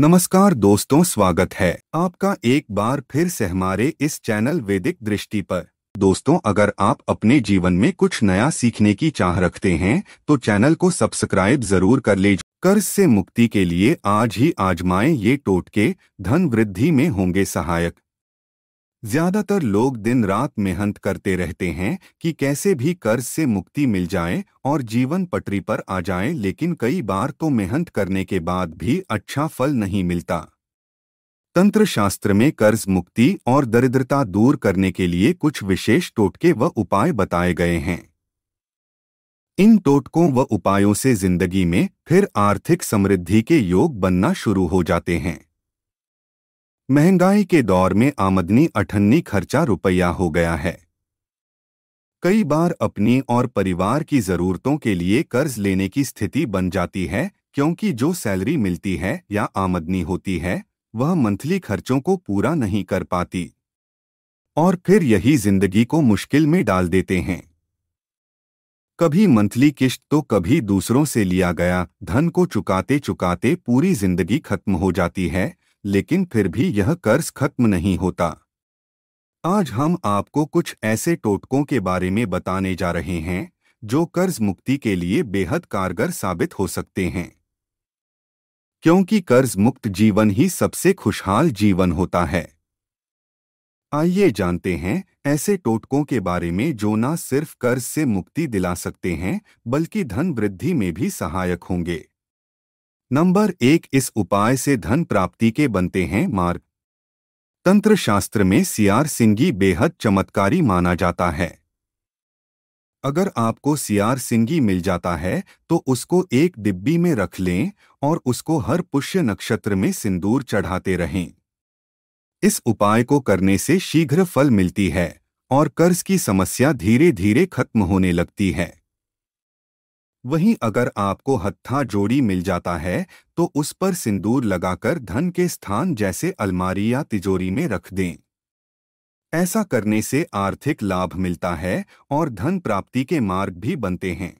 नमस्कार दोस्तों, स्वागत है आपका एक बार फिर से हमारे इस चैनल वैदिक दृष्टि पर। दोस्तों, अगर आप अपने जीवन में कुछ नया सीखने की चाह रखते हैं तो चैनल को सब्सक्राइब जरूर कर लीजिए। कर्ज से मुक्ति के लिए आज ही आजमाएं ये टोटके, धन वृद्धि में होंगे सहायक। ज्यादातर लोग दिन रात मेहनत करते रहते हैं कि कैसे भी कर्ज से मुक्ति मिल जाए और जीवन पटरी पर आ जाए, लेकिन कई बार तो मेहनत करने के बाद भी अच्छा फल नहीं मिलता। तंत्र शास्त्र में कर्ज मुक्ति और दरिद्रता दूर करने के लिए कुछ विशेष टोटके व उपाय बताए गए हैं। इन टोटकों व उपायों से जिंदगी में फिर आर्थिक समृद्धि के योग बनना शुरू हो जाते हैं। महंगाई के दौर में आमदनी अठन्नी, खर्चा रुपया हो गया है। कई बार अपनी और परिवार की जरूरतों के लिए कर्ज लेने की स्थिति बन जाती है, क्योंकि जो सैलरी मिलती है या आमदनी होती है वह मंथली खर्चों को पूरा नहीं कर पाती और फिर यही जिंदगी को मुश्किल में डाल देते हैं। कभी मंथली किश्त तो कभी दूसरों से लिया गया धन को चुकाते चुकाते पूरी जिंदगी खत्म हो जाती है, लेकिन फिर भी यह कर्ज खत्म नहीं होता। आज हम आपको कुछ ऐसे टोटकों के बारे में बताने जा रहे हैं जो कर्ज मुक्ति के लिए बेहद कारगर साबित हो सकते हैं, क्योंकि कर्ज मुक्त जीवन ही सबसे खुशहाल जीवन होता है। आइए जानते हैं ऐसे टोटकों के बारे में जो न सिर्फ कर्ज से मुक्ति दिला सकते हैं बल्कि धन वृद्धि में भी सहायक होंगे। नंबर 1, इस उपाय से धन प्राप्ति के बनते हैं मार्ग। तंत्र शास्त्र में सियार सिंगी बेहद चमत्कारी माना जाता है। अगर आपको सियार सिंगी मिल जाता है तो उसको एक डिब्बी में रख लें और उसको हर पुष्य नक्षत्र में सिंदूर चढ़ाते रहें। इस उपाय को करने से शीघ्र फल मिलती है और कर्ज की समस्या धीरे धीरे खत्म होने लगती है। वहीं अगर आपको हत्था जोड़ी मिल जाता है तो उस पर सिंदूर लगाकर धन के स्थान जैसे अलमारी या तिजोरी में रख दें। ऐसा करने से आर्थिक लाभ मिलता है और धन प्राप्ति के मार्ग भी बनते हैं।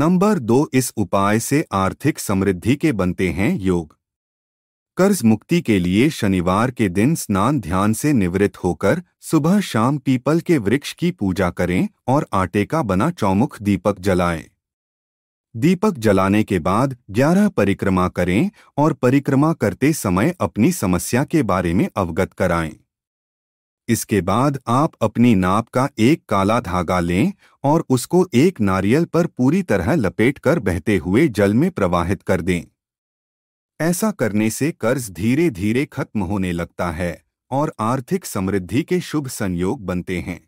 नंबर 2, इस उपाय से आर्थिक समृद्धि के बनते हैं योग। कर्ज मुक्ति के लिए शनिवार के दिन स्नान ध्यान से निवृत्त होकर सुबह शाम पीपल के वृक्ष की पूजा करें और आटे का बना चौमुख दीपक जलाएं। दीपक जलाने के बाद 11 परिक्रमा करें और परिक्रमा करते समय अपनी समस्या के बारे में अवगत कराएं। इसके बाद आप अपनी नाप का एक काला धागा लें और उसको एक नारियल पर पूरी तरह लपेटकर बहते हुए जल में प्रवाहित कर दें। ऐसा करने से कर्ज धीरे धीरे खत्म होने लगता है और आर्थिक समृद्धि के शुभ संयोग बनते हैं।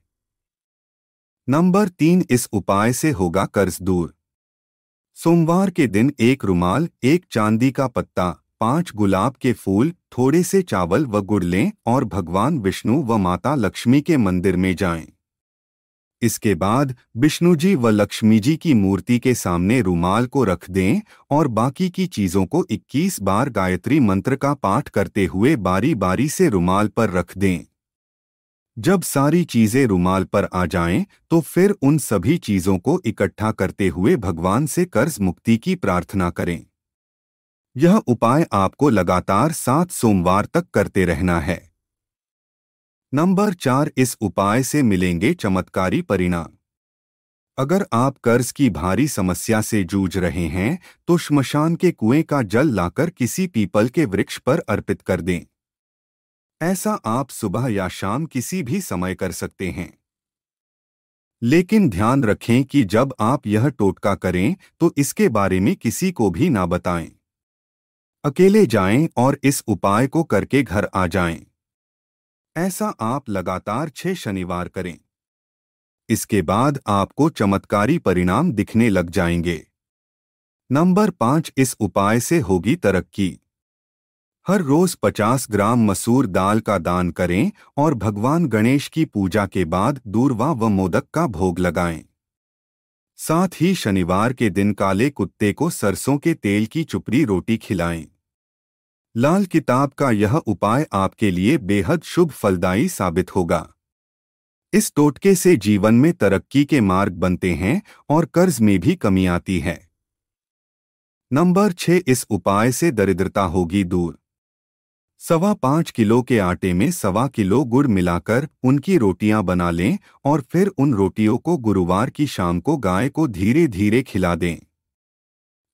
नंबर 3, इस उपाय से होगा कर्ज दूर। सोमवार के दिन एक रुमाल, एक चांदी का पत्ता, 5 गुलाब के फूल, थोड़े से चावल व गुड़ लें और भगवान विष्णु व माता लक्ष्मी के मंदिर में जाएं। इसके बाद विष्णु जी व लक्ष्मी जी की मूर्ति के सामने रुमाल को रख दें और बाकी की चीजों को 21 बार गायत्री मंत्र का पाठ करते हुए बारी बारी से रुमाल पर रख दें। जब सारी चीजें रुमाल पर आ जाएं, तो फिर उन सभी चीजों को इकट्ठा करते हुए भगवान से कर्ज मुक्ति की प्रार्थना करें। यह उपाय आपको लगातार 7 सोमवार तक करते रहना है। नंबर 4, इस उपाय से मिलेंगे चमत्कारी परिणाम। अगर आप कर्ज की भारी समस्या से जूझ रहे हैं तो श्मशान के कुएं का जल लाकर किसी पीपल के वृक्ष पर अर्पित कर दें। ऐसा आप सुबह या शाम किसी भी समय कर सकते हैं, लेकिन ध्यान रखें कि जब आप यह टोटका करें तो इसके बारे में किसी को भी ना बताएं। अकेले जाएं और इस उपाय को करके घर आ जाएं। ऐसा आप लगातार 6 शनिवार करें। इसके बाद आपको चमत्कारी परिणाम दिखने लग जाएंगे। नंबर 5, इस उपाय से होगी तरक्की। हर रोज 50 ग्राम मसूर दाल का दान करें और भगवान गणेश की पूजा के बाद दूर्वा व मोदक का भोग लगाएं। साथ ही शनिवार के दिन काले कुत्ते को सरसों के तेल की चुपड़ी रोटी खिलाएं। लाल किताब का यह उपाय आपके लिए बेहद शुभ फलदायी साबित होगा। इस टोटके से जीवन में तरक्की के मार्ग बनते हैं और कर्ज में भी कमी आती है। नंबर 6, इस उपाय से दरिद्रता होगी दूर। 5.25 किलो के आटे में 1.25 किलो गुड़ मिलाकर उनकी रोटियां बना लें और फिर उन रोटियों को गुरुवार की शाम को गाय को धीरे धीरे खिला दें।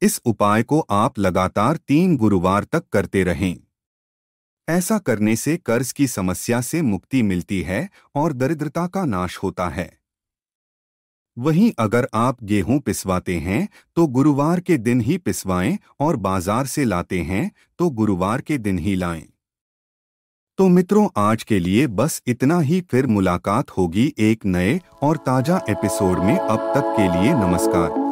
इस उपाय को आप लगातार 3 गुरुवार तक करते रहें। ऐसा करने से कर्ज की समस्या से मुक्ति मिलती है और दरिद्रता का नाश होता है। वहीं अगर आप गेहूं पिसवाते हैं तो गुरुवार के दिन ही पिसवाएं और बाजार से लाते हैं तो गुरुवार के दिन ही लाएं। तो मित्रों, आज के लिए बस इतना ही। फिर मुलाकात होगी एक नए और ताज़ा एपिसोड में। अब तक के लिए नमस्कार।